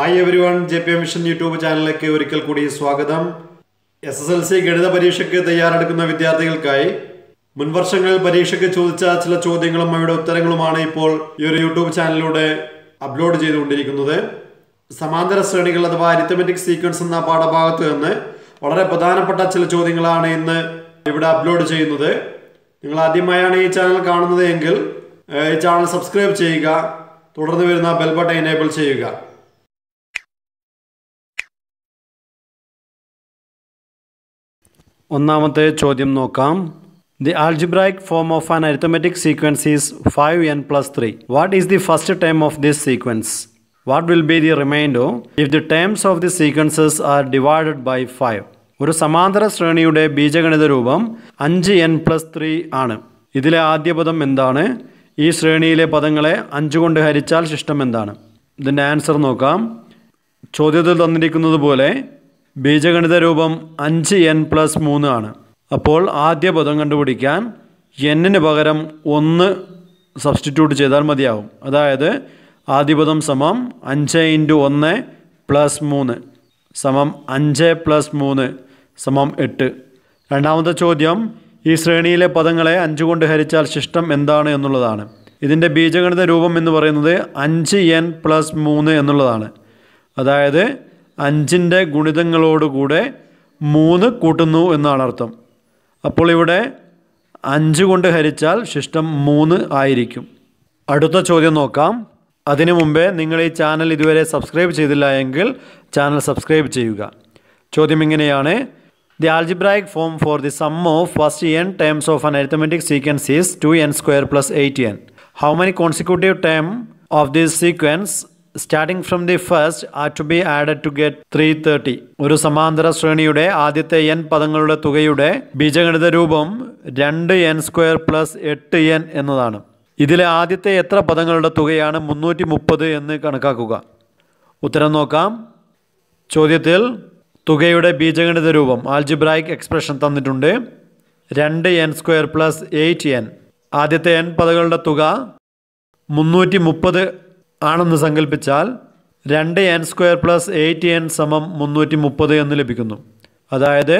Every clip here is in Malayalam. Hi everyone, JPMission YouTube channel like Orikal Kudi Swagadam. SSLC Gedda Parishaka the Yarakuna with Yadil Kai. Munvarshangal Parishaka Chulcha, Chodingal Mavado Teranglamani Pol, your YouTube channel today, upload Jedundikunude. Samandra Sernical by arithmetic sequence and the part about what a Padana Patachel Chodingalan in the upload Jedude. Ningadi Mayani channel Kan the Engel, a channel subscribe Chega, Total Virna Bell button enable Chega. Onnamate Chodyam Nokam. The algebraic form of an arithmetic sequence is 5n plus 3. What is the first term of this sequence? What will be the remainder if the terms of the sequences are divided by 5? ഒരു സമാന്തര ശ്രേണിയുടെ ബീജഗണിത രൂപം 5n plus 3 ആണ്. ഇതിലെ ആദ്യ പദം എന്താണ്? ഈ ശ്രേണിയിലെ പദങ്ങളെ 5 കൊണ്ട് ഹരിച്ചാൽ ശിഷ്ടം എന്താണ്? ഇതിന്റെ ആൻസർ നോക്കാം. ചോദ്യത്തിൽ തന്നിരിക്കുന്നതുപോലെ ബീജഗണിത രൂപം 5n plus 3 ആണ്. അപ്പോൾ ആദ്യ പദം കണ്ടുപിടിക്കാൻ n ന് പകരം 1 സബ്സ്റ്റിറ്റ്യൂട്ട് ചെയ്താൽ മതിയാവും. അതായത് ആദ്യ പദം സമം 5 × 1 plus 3 സമം 5 plus 3 സമം 8. രണ്ടാമത്തെ ചോദ്യം ഈ ശ്രേണിയിലെ പദങ്ങളെ 5 കൊണ്ട് ഹരിച്ചാൽ ശിഷ്ടം എന്താണ് എന്നുള്ളതാണ്. ഇതിന്റെ ബീജഗണിത രൂപം എന്ന് പറയുന്നത് 5n plus 3 എന്നുള്ളതാണ്. അതായത് 5 ന്റെ ഗുണിതങ്ങളോട് കൂടെ 3 കൂട്ടുന്നു എന്നാണ് അർത്ഥം. അപ്പോൾ ഇവിടെ 5 കൊണ്ട് ഹരിച്ചാൽ ശിഷ്ടം 3 ആയിരിക്കും. അടുത്ത ചോദ്യം നോക്കാം. അതിനു മുമ്പേ നിങ്ങൾ ഈ ചാനൽ ഇതുവരെ സബ്സ്ക്രൈബ് ചെയ്തില്ലെങ്കിൽ ചാനൽ സബ്സ്ക്രൈബ് ചെയ്യുക. ചോദ്യം ഇങ്ങനെയാണ്. The algebraic form for the sum of first n terms of an arithmetic sequence is 2n² plus 8n. How many consecutive terms of this sequence starting from the first are to be added to get 330? ഒരു സമാന്തര ശ്രേണിയുടെ ആദ്യത്തെ n പദങ്ങളുടെ തുകയുടെ ബീജഗണിത രൂപം 2n² plus 8n എന്നതാണ്. ഇതിലെ ആദ്യത്തെ എത്ര പദങ്ങളുടെ തുകയാണ് 330 എന്ന് കണക്കാക്കുക. ഉത്തരം നോക്കാം. ചോദ്യത്തിൽ തുകയുടെ ബീജഗണിത രൂപം ആൾജിബ്രായിക് എക്സ്പ്രഷൻ തന്നിട്ടുണ്ട്. 2n² plus 8n. ആദ്യത്തെ n പദങ്ങളുടെ തുക 330 ആണെന്ന് സങ്കല്പിച്ചാൽ 2n² plus 8n സമം 330 എന്ന് ലഭിക്കുന്നു. അതായത്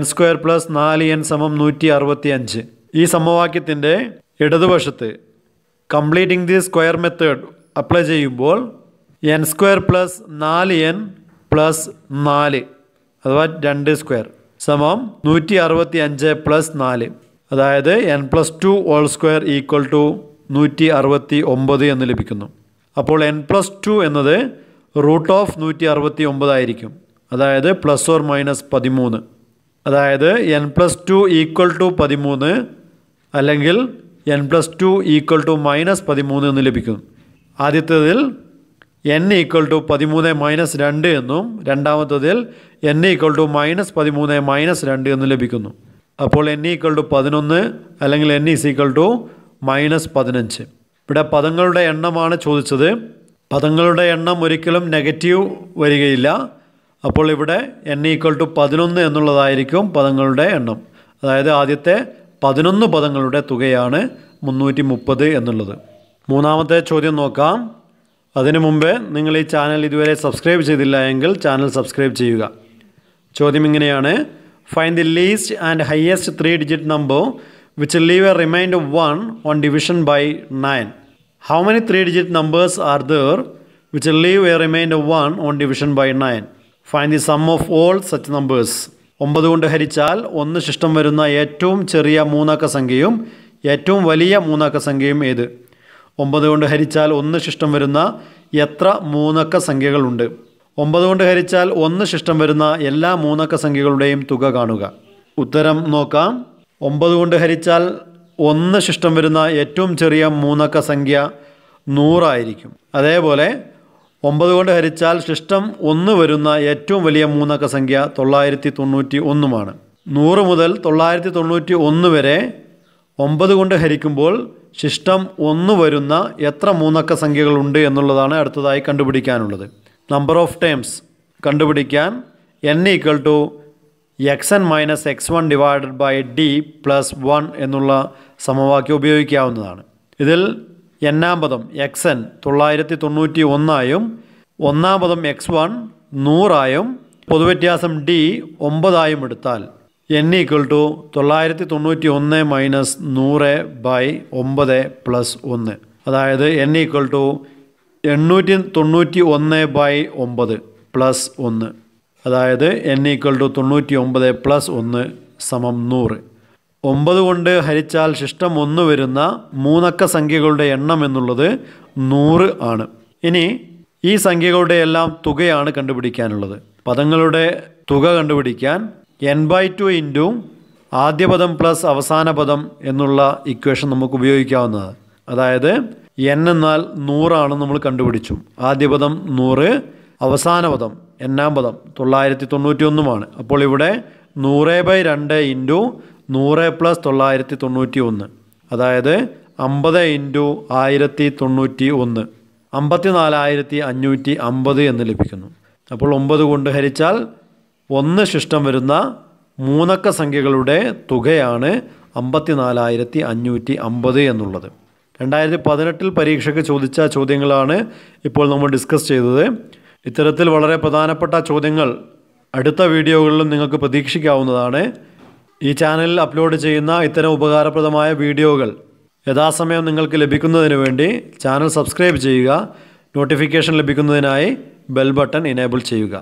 n² plus 4n സമം 165. ഈ സമവാക്യത്തിൻ്റെ ഇടതുവശത്ത് completing the square method apply ചെയ്യുമ്പോൾ n² plus 4n plus 4 അഥവാ 2² സമം 165 plus 4. അതായത് n plus 2 all square equal to 169 എന്ന് ലഭിക്കുന്നു. അപ്പോൾ n plus 2 എന്നത് √169 ആയിരിക്കും. അതായത് ±13. അതായത് n plus 2 equal to 13 അല്ലെങ്കിൽ n plus 2 equal to -13 എന്ന് ലഭിക്കുന്നു. ആദ്യത്തേതിൽ n equal to 13 -2 എന്നും രണ്ടാമത്തേതിൽ n equal to -13 -2 എന്ന് ലഭിക്കുന്നു. അപ്പോൾ n equal to 11 അല്ലെങ്കിൽ n is equal to -15. ഇവിടെ പദങ്ങളുടെ എണ്ണമാണ് ചോദിച്ചത്. പദങ്ങളുടെ എണ്ണം ഒരിക്കലും നെഗറ്റീവ് വരികയില്ല. അപ്പോൾ ഇവിടെ n equal to 11 എന്നുള്ളതായിരിക്കും പദങ്ങളുടെ എണ്ണം. അതായത് ആദ്യത്തെ 11 പദങ്ങളുടെ തുകയാണ് 330 എന്നുള്ളത്. മൂന്നാമത്തെ ചോദ്യം നോക്കാം. അതിനു മുമ്പേ നിങ്ങൾ ഈ ചാനൽ ഇതുവരെ സബ്സ്ക്രൈബ് ചെയ്തില്ല എങ്കിൽ ചാനൽ സബ്സ്ക്രൈബ് ചെയ്യുക. ചോദ്യം ഇങ്ങനെയാണ്. Find the least and highest 3-digit number which leave a remainder 1 on division by 9. How many 3-digit numbers are there which leave a remainder 1 on division by 9? Find the sum of all such numbers. 9 കൊണ്ട് ഹരിച്ചാൽ 1 ശിഷ്ടം വരുന്ന ഏറ്റവും ചെറിയ മൂന്നക്ക സംഖ്യയും ഏറ്റവും വലിയ മൂന്നക്ക സംഖ്യയും ഏത്? 9 കൊണ്ട് ഹരിച്ചാൽ 1 ശിഷ്ടം വരുന്ന എത്ര മൂന്നക്ക സംഖ്യകളുണ്ട്? 9 കൊണ്ട് ഹരിച്ചാൽ 1 ശിഷ്ടം വരുന്ന എല്ലാ മൂന്നക്ക സംഖ്യകളുടെയും തുക കാണുക. ഉത്തരം നോക്കാം. 9 കൊണ്ട് ഹരിച്ചാൽ 1 ശിഷ്ടം വരുന്ന ഏറ്റവും ചെറിയ മൂന്നക്ക സംഖ്യ 100 ആയിരിക്കും. അതേപോലെ 9 കൊണ്ട് ഹരിച്ചാൽ ശിഷ്ടം 1 വരുന്ന ഏറ്റവും വലിയ മൂന്നക്ക സംഖ്യ 991 ആണ്. 100 മുതൽ 991 വരെ 9 കൊണ്ട് ഹരിക്കുമ്പോൾ ശിഷ്ടം 1 വരുന്ന എത്ര മൂന്നക്ക സംഖ്യകളുണ്ട് എന്നുള്ളതാണ് അടുത്തതായി കണ്ടുപിടിക്കാനുള്ളത്. നമ്പർ ഓഫ് ടേംസ് കണ്ടുപിടിക്കാൻ n equal to xn minus x1 divided by d plus 1 എന്നുള്ള സമവാക്യം ഉപയോഗിക്കാവുന്നതാണ്. ഇതിൽ n-ആം പദം xn 991 ആയും ഒന്നാമതും x1 100 ആയും പൊതുവ്യത്യാസം d 9 ആയും എടുത്താൽ n equal to 991 minus 100 by 9 plus 1. അതായത് n equal to 891 by 9 plus 1. അതായത് n equal to 99 plus 1 സമം 100. 9 കൊണ്ട് ഹരിച്ചാൽ ശിഷ്ടം 1 വരുന്ന മൂന്നക്ക സംഖ്യകളുടെ എണ്ണം എന്നുള്ളത് 100 ആണ്. ഇനി ഈ സംഖ്യകളുടെ എല്ലാം തുകയാണ് കണ്ടുപിടിക്കാനുള്ളത്. പദങ്ങളുടെ തുക കണ്ടുപിടിക്കാൻ n/2 ഇൻറ്റു ആദ്യ പദം പ്ലസ് അവസാന പദം എന്നുള്ള ഇക്വേഷൻ നമുക്ക് ഉപയോഗിക്കാവുന്നതാണ്. അതായത് n എന്നാൽ 100 ആണെന്ന് നമ്മൾ കണ്ടുപിടിച്ചു. ആദ്യ പദം 100, അവസാന പദം എന്നാം പദം 991 ആണ്. അപ്പോൾ ഇവിടെ 100/2 ഇൻറ്റു 100 പ്ലസ് 991, അതായത് 50 ഇൻറ്റു 1091, 54,550 എന്ന് ലഭിക്കുന്നു. അപ്പോൾ 9 കൊണ്ട് ഹരിച്ചാൽ 1 ശിഷ്ടം വരുന്ന മൂന്നക്ക സംഖ്യകളുടെ തുകയാണ് 54,550 എന്നുള്ളത്. 2018 പരീക്ഷയ്ക്ക് ചോദിച്ച ചോദ്യങ്ങളാണ് ഇപ്പോൾ നമ്മൾ ഡിസ്കസ് ചെയ്തത്. ഇത്തരത്തിൽ വളരെ പ്രധാനപ്പെട്ട ചോദ്യങ്ങൾ അടുത്ത വീഡിയോകളിലും നിങ്ങൾക്ക് പ്രതീക്ഷിക്കാവുന്നതാണ്. ഈ ചാനലിൽ അപ്ലോഡ് ചെയ്യുന്ന ഇത്തരം ഉപകാരപ്രദമായ വീഡിയോകൾ യഥാസമയം നിങ്ങൾക്ക് ലഭിക്കുന്നതിന് വേണ്ടി ചാനൽ സബ്സ്ക്രൈബ് ചെയ്യുക. നോട്ടിഫിക്കേഷൻ ലഭിക്കുന്നതിനായി ബെൽ ബട്ടൺ എനേബിൾ ചെയ്യുക.